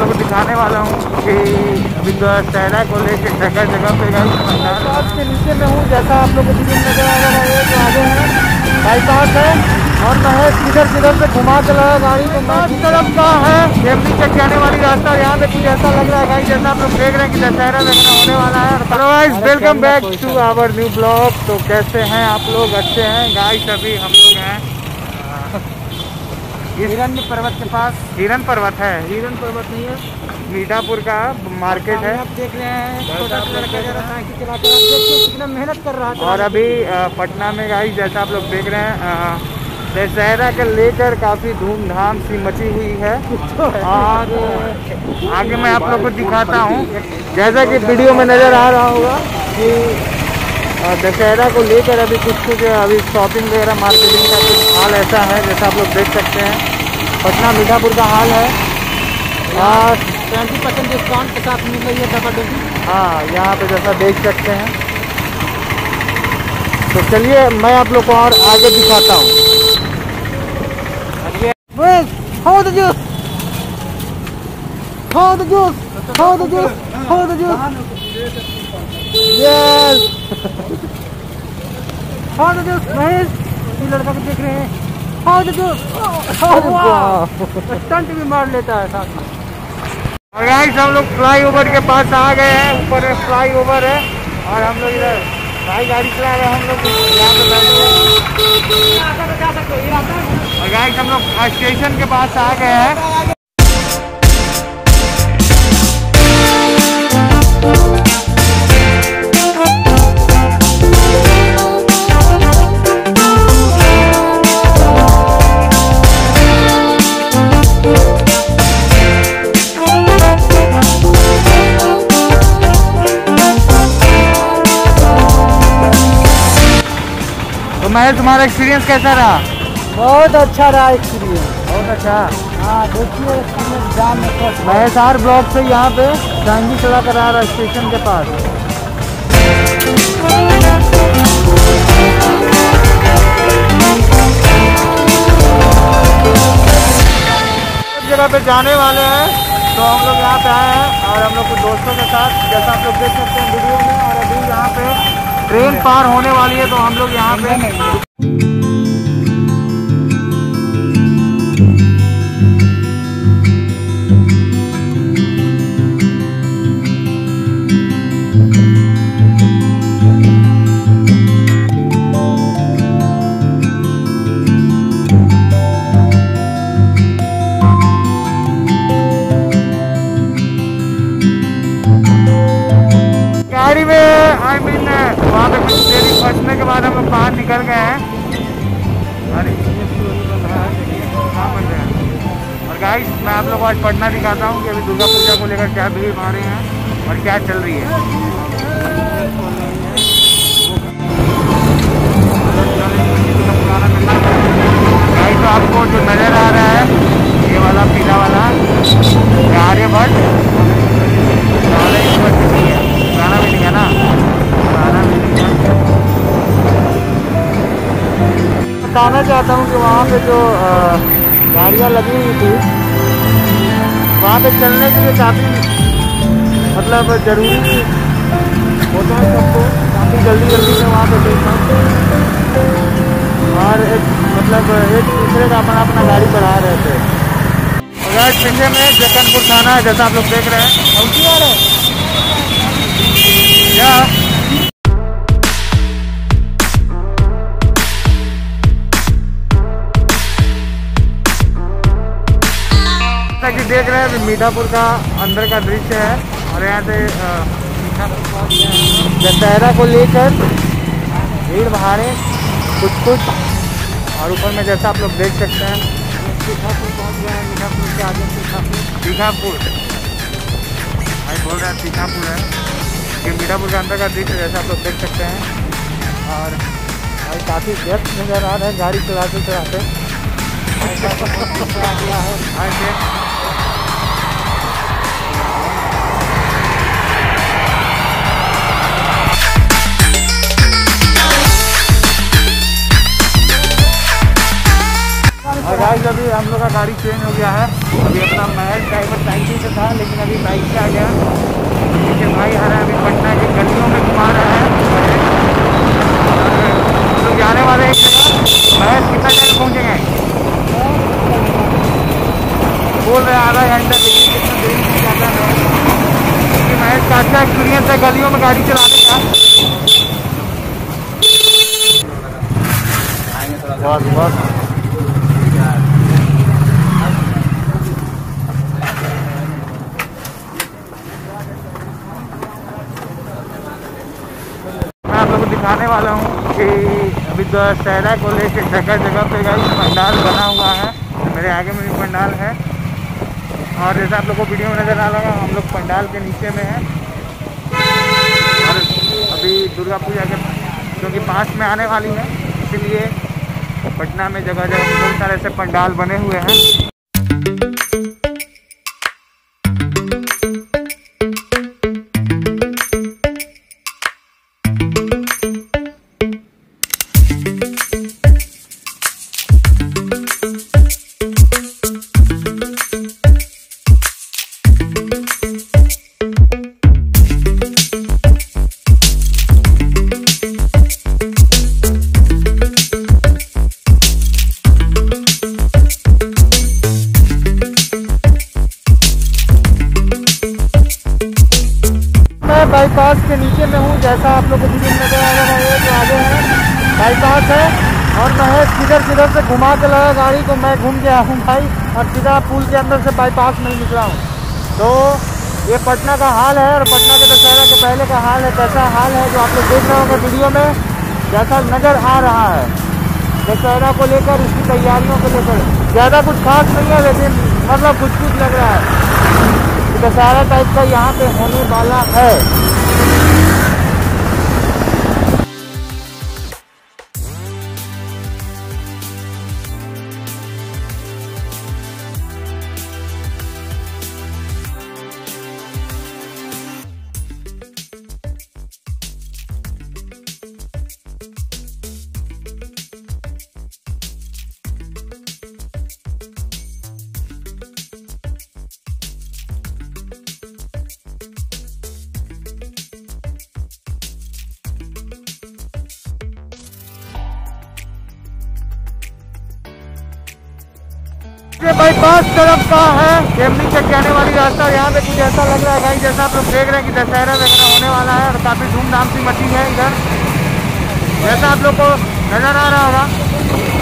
लोगों को दिखाने वाला हूँ कि अभी दशहरा को लेकर जगह जगह पे बाईपास के नीचे में हूँ। जैसा आप लोगों को विजिट नजर आ रहा है तो आगे है बाईपास है और मैं किधर किधर से घुमा चला गाड़ी को पाँच तरफ का है फैमिली चेक जाने वाली रास्ता। यहाँ पे कुछ ऐसा लग रहा है गाइस जैसा आप लोग देख रहे हैं कि दशहरा वगैरह होने वाला है। Otherwise welcome back to our new blog. तो कैसे हैं आप लोग, अच्छे हैं गाइस? अभी हम लोग हैं हिरण पर्वत के पास। हिरण पर्वत है, हिरण पर्वत नहीं है, मीठापुर का मार्केट है। आप देख रहे हैं छोटा लड़का जरा साइकिल चलाकर कितना मेहनत कर रहा है। और अभी पटना में गाइस जैसा आप लोग देख रहे हैं दशहरा के लेकर काफ़ी धूमधाम सी मची हुई है। और आगे मैं आप लोग को दिखाता हूँ जैसा कि वीडियो में नज़र आ रहा होगा कि दशहरा को लेकर अभी कुछ अभी शॉपिंग वगैरह मार्केटिंग का कुछ हाल ऐसा है जैसा आप लोग देख सकते हैं। पटना मीठापुर का हाल है। और 20% डिस्काउंट के साथ मिल रही है डबल डोजी। हाँ, यहाँ पे जैसा देख सकते हैं। तो चलिए मैं आप लोग को और आगे दिखाता हूँ। यस हाँ तो महेश लड़का को देख रहे हैं। हाँ तो स्टंट भी मार लेता है साथ में। और गाइस हम लोग फ्लाईओवर के पास आ गए हैं। ऊपर फ्लाईओवर है और हम लोग इधर भाई गाड़ी चला रहे हैं। हम लोग और गाइस हम लोग स्टेशन के पास आ गए हैं। महल तुम्हारा एक्सपीरियंस कैसा रहा? बहुत अच्छा रहा एक्सपीरियंस, बहुत अच्छा। हाँ देखिए एक्सपीरियंस जाम में महल सार ब्लॉक से यहाँ पे गांधी चला कर आ रहा है स्टेशन के पास। जगह पे जाने वाले हैं तो हम लोग यहाँ पे आए हैं और हम लोग कुछ दोस्तों के साथ जैसा आप लोग देख सकते हैं वीडियो में। और अभी यहाँ पे ट्रेन पार होने वाली है तो हम लोग यहाँ पे गाड़ी में वहाँ पे कुछ देर फंसने के बाद हम लोग बाहर निकल गए हैं। अरे और गाइस मैं आप लोग आज पटना दिखाता हूँ कि अभी दुर्गा पूजा को लेकर क्या भीड़ भाड़ रही है और क्या चल रही है। गाइस तो आपको जो नज़र आ रहा है ये वाला पीला वाला आर्यभट्ट गाना भी लिखा ना, गाना भी लिखा। बताना चाहता हूँ कि वहाँ पे जो गाड़ियाँ लगी हुई थी वहाँ पे चलने के लिए काफ़ी मतलब ज़रूरी होता है सबको। काफ़ी जल्दी जल्दी में वहाँ पे देखना और एक मतलब एक दूसरे का अपना अपना गाड़ी बढ़ा रहे थे। अगर पीछे में जकनपुर थाना है जैसा आप लोग देख रहे हैं। और क्या है कि देख रहे हैं मीठापुर का अंदर का दृश्य है। और यहाँ से दशहरा को लेकर भीड़ भाड़े कुछ कुछ। और ऊपर में जैसा आप लोग देख सकते हैं मीठापुर पहुँच गए हैं। मीठापुर के आगे मीठापुर भाई बोल रहे हैं मीठापुर है। ये मीठापुर का अंदर का दृश्य जैसा आप लोग देख सकते हैं। और भाई काफ़ी व्यस्त नज़र आ रहे हैं गाड़ी चलाते चलाते। और भाई अभी हम लोग का गाड़ी चेंज हो गया है। अभी अपना महल ड्राइवर साइकिल प्लान से था, लेकिन अभी बाइक से आ गया। देखिए भाई हमारा अभी पटना की गलियों में घुमा रहा है। हम लोग जाने वाले एक जगह, भाई कितना टाइम पहुँचेंगे बोल रहे आ रहा है अंदर, लेकिन कितना देर नहीं जाता है। महज का अच्छा एक्सपीरियंस है गलियों में गाड़ी चलाने का। बस बस मैं आप लोगों को दिखाने वाला हूँ कि अभी दशहरा को लेकर जगह जगह पे गाइस पंडाल बना हुआ है। मेरे आगे में भी पंडाल है और जैसे आप लोगों को वीडियो में नजर आ रहा है, हम लोग पंडाल के नीचे में हैं। और अभी दुर्गा पूजा के क्योंकि पास में आने वाली है, इसलिए पटना में जगह जगह बहुत सारे ऐसे पंडाल बने हुए हैं। बाईपास के नीचे में हूँ, जैसा आप लोगों को वीडियो में नजर आ रहा है। जो आगे है बाईपास है और मैं किधर किधर से घुमा के लगा गाड़ी को, मैं घूम गया हूँ भाई और सीधा पुल के अंदर से बाईपास में ही निकला हूँ। तो ये पटना का हाल है और पटना के दशहरा के पहले का हाल है, कैसा हाल है जो आप लोग देख रहे होंगे वीडियो में, जैसा नज़र आ रहा है। दशहरा को लेकर उसकी तैयारियों को लेकर ज़्यादा कुछ खास नहीं है, लेकिन मतलब कुछ कुछ लग रहा है दशहरा टाइप का यहाँ पे होने वाला है। ये बाईपास तरफ का है जेमनी चक जाने वाली रास्ता। यहाँ पे कुछ ऐसा लग रहा है भाई, जैसा आप लोग देख रहे हैं कि दशहरा वगैरह होने वाला है और काफ़ी धूमधाम सी मची है इधर, जैसा आप लोग को नजर आ रहा होगा।